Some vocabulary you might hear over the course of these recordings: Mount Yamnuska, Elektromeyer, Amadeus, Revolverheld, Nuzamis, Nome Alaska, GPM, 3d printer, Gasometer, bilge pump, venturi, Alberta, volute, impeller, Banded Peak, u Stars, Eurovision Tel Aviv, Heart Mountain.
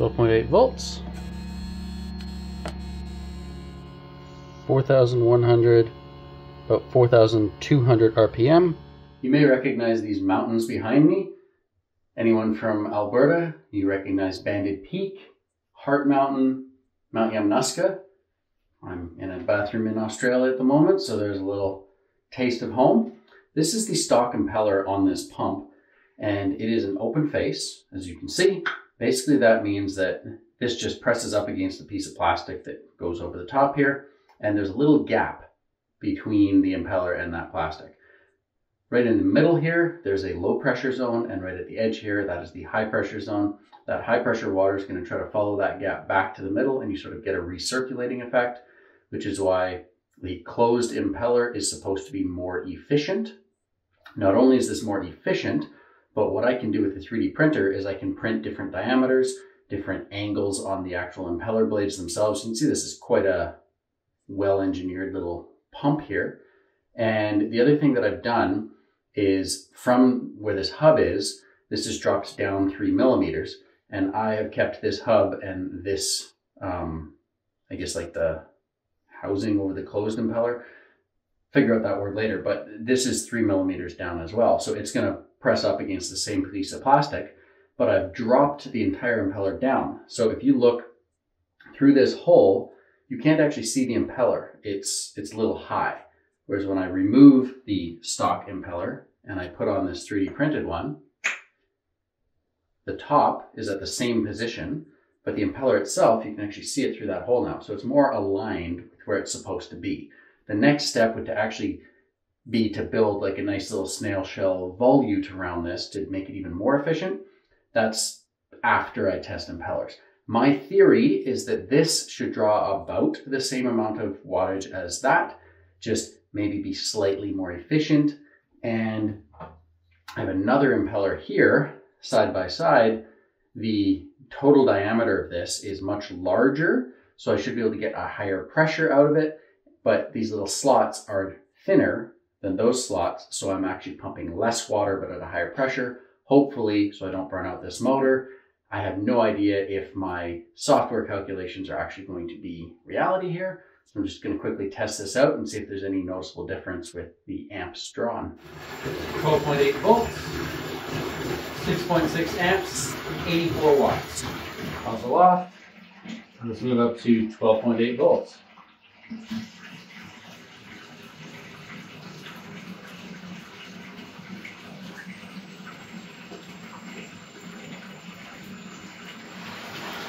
12.8 volts, 4,100, about 4,200 RPM. You may recognize these mountains behind me. Anyone from Alberta, you recognize Banded Peak, Heart Mountain, Mount Yamnuska. I'm in a bathroom in Australia at the moment, so there's a little taste of home. This is the stock impeller on this pump, and it is an open face, as you can see. Basically, that means that this just presses up against a piece of plastic that goes over the top here, and there's a little gap between the impeller and that plastic. Right in the middle here, there's a low pressure zone, and right at the edge here, that is the high pressure zone. That high pressure water is going to try to follow that gap back to the middle, and you sort of get a recirculating effect, which is why the closed impeller is supposed to be more efficient. Not only is this more efficient, but what I can do with the 3D printer is I can print different diameters, different angles on the actual impeller blades themselves. You can see this is quite a well-engineered little pump here. And the other thing that I've done is from where this hub is, this just drops down 3 millimeters. And I have kept this hub and this, I guess like the housing over the closed impeller, figure out that word later, but this is 3 millimeters down as well. So it's gonna press up against the same piece of plastic, but I've dropped the entire impeller down. So if you look through this hole, you can't actually see the impeller. It's a little high. Whereas when I remove the stock impeller and I put on this 3D printed one, the top is at the same position, but the impeller itself, you can actually see it through that hole now. So it's more aligned with where it's supposed to be. The next step would to actually be to build like a nice little snail shell volute around this to make it even more efficient. That's after I test impellers. My theory is that this should draw about the same amount of wattage as that, just maybe be slightly more efficient. And I have another impeller here, side by side. The total diameter of this is much larger, so I should be able to get a higher pressure out of it, but these little slots are thinner than those slots, so I'm actually pumping less water but at a higher pressure, hopefully, so I don't burn out this motor. I have no idea if my software calculations are actually going to be reality here, so I'm just going to quickly test this out and see if there's any noticeable difference with the amps drawn. 12.8 volts, 6.6 amps, 84 watts. I'll go off, let's move up to 12.8 volts.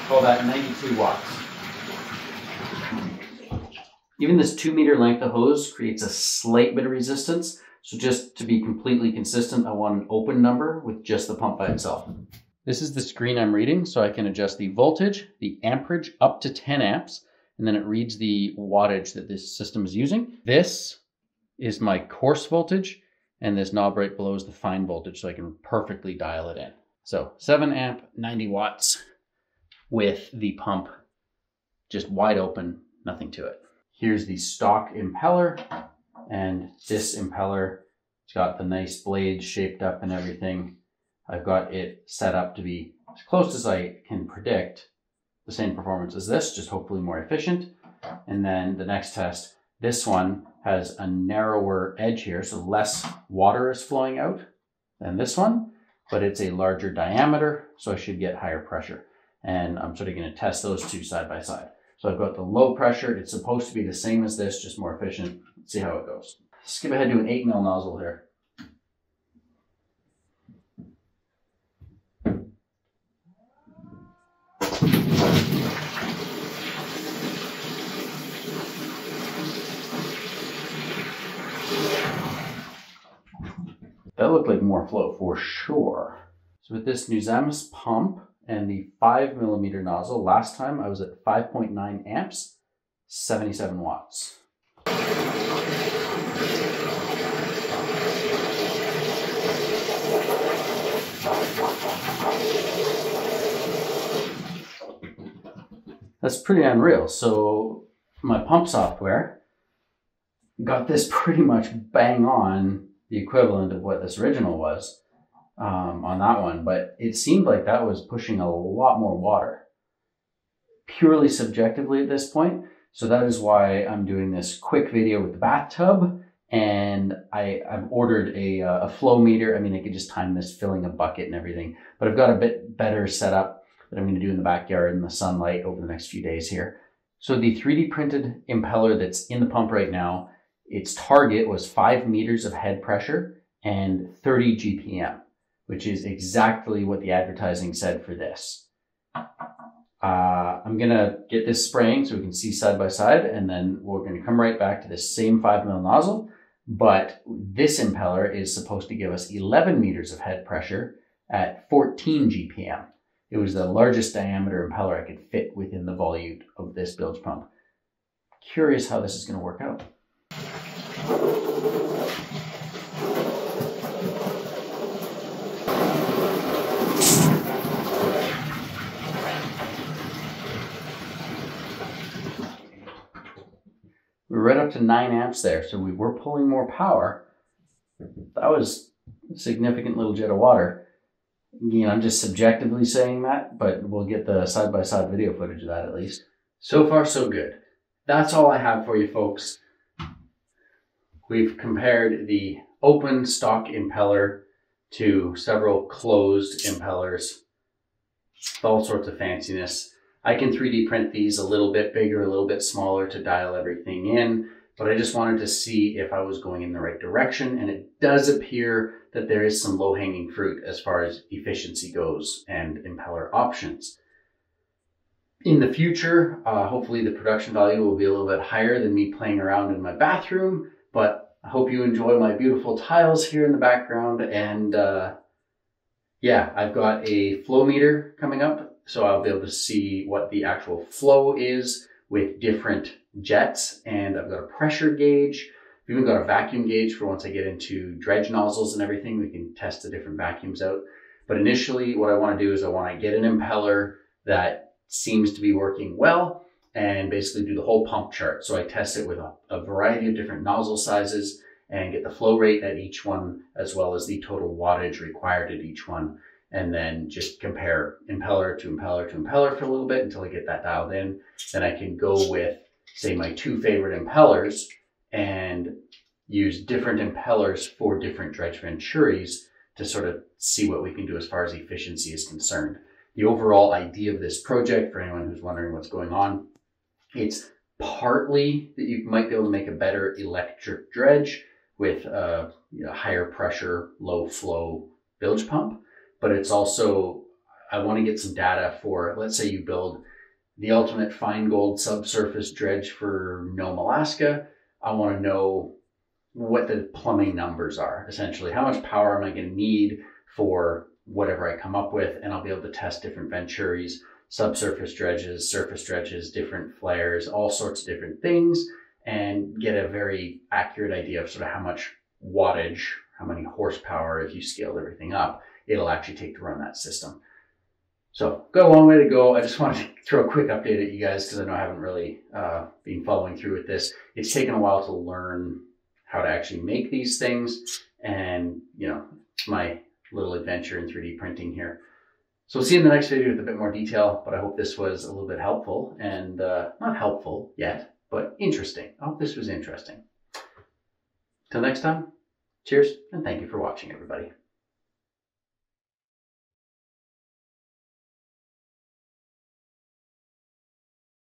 Call that 92 watts. Even this 2 meter length of hose creates a slight bit of resistance. So just to be completely consistent, I want an open number with just the pump by itself. This is the screen I'm reading, so I can adjust the voltage, the amperage up to 10 amps, and then it reads the wattage that this system is using. This is my coarse voltage, and this knob right below is the fine voltage, so I can perfectly dial it in. So 7 amp, 90 watts. With the pump just wide open, nothing to it. Here's the stock impeller, and this impeller, it's got the nice blade shaped up and everything. I've got it set up to be as close as I can predict the same performance as this, just hopefully more efficient. And then the next test, this one has a narrower edge here, so less water is flowing out than this one, but it's a larger diameter, so I should get higher pressure. And I'm sort of going to test those two side by side. So I've got the low pressure. It's supposed to be the same as this, just more efficient. Let's see how it goes. Skip ahead to an 8 mil nozzle here. That looked like more flow for sure. So with this Nuzamis pump, and the 5 millimeter nozzle, last time I was at 5.9 amps, 77 watts. That's pretty unreal. So my pump software got this pretty much bang on the equivalent of what this original was. On that one, but it seemed like that was pushing a lot more water. purely subjectively at this point. So that is why I'm doing this quick video with the bathtub, and I've ordered a flow meter. I mean, I could just time this filling a bucket and everything, but I've got a bit better setup that I'm gonna do in the backyard in the sunlight over the next few days here. So the 3D printed impeller that's in the pump right now, its target was 5 meters of head pressure and 30 GPM, which is exactly what the advertising said for this. I'm gonna get this spraying so we can see side by side, and then we're gonna come right back to this same 5 mil nozzle, but this impeller is supposed to give us 11 meters of head pressure at 14 GPM. It was the largest diameter impeller I could fit within the volute of this bilge pump. Curious how this is gonna work out. We're right up to 9 amps there, so we were pulling more power. That was a significant little jet of water. You know, I'm just subjectively saying that, but we'll get the side-by-side video footage of that at least. So far, so good. That's all I have for you folks. We've compared the open stock impeller to several closed impellers, all sorts of fanciness. I can 3D print these a little bit bigger, a little bit smaller to dial everything in, but I just wanted to see if I was going in the right direction, and it does appear that there is some low-hanging fruit as far as efficiency goes and impeller options. In the future, hopefully the production value will be a little bit higher than me playing around in my bathroom, but I hope you enjoy my beautiful tiles here in the background, and yeah, I've got a flow meter coming up. So I'll be able to see what the actual flow is with different jets. And I've got a pressure gauge. I've even got a vacuum gauge for once I get into dredge nozzles and everything, we can test the different vacuums out. But initially what I want to do is I want to get an impeller that seems to be working well and basically do the whole pump chart. So I test it with a variety of different nozzle sizes and get the flow rate at each one, as well as the total wattage required at each one. And then just compare impeller to impeller to impeller for a little bit until I get that dialed in. Then I can go with, say, my 2 favorite impellers and use different impellers for different dredge venturies to sort of see what we can do as far as efficiency is concerned. The overall idea of this project, for anyone who's wondering what's going on, it's partly that you might be able to make a better electric dredge with a higher pressure, low flow bilge pump. But it's also, I want to get some data for, let's say you build the ultimate fine gold subsurface dredge for Nome, Alaska. I want to know what the plumbing numbers are, essentially. How much power am I going to need for whatever I come up with? And I'll be able to test different venturies, subsurface dredges, surface dredges, different flares, all sorts of different things, and get a very accurate idea of sort of how much wattage, how many horsepower, if you scaled everything up, it'll actually take to run that system. So, got a long way to go. I just wanted to throw a quick update at you guys because I know I haven't really been following through with this. It's taken a while to learn how to actually make these things, and you know, my little adventure in 3D printing here. So we'll see you in the next video with a bit more detail, but I hope this was a little bit helpful and not helpful yet, but interesting. I hope this was interesting. Till next time, cheers and thank you for watching, everybody.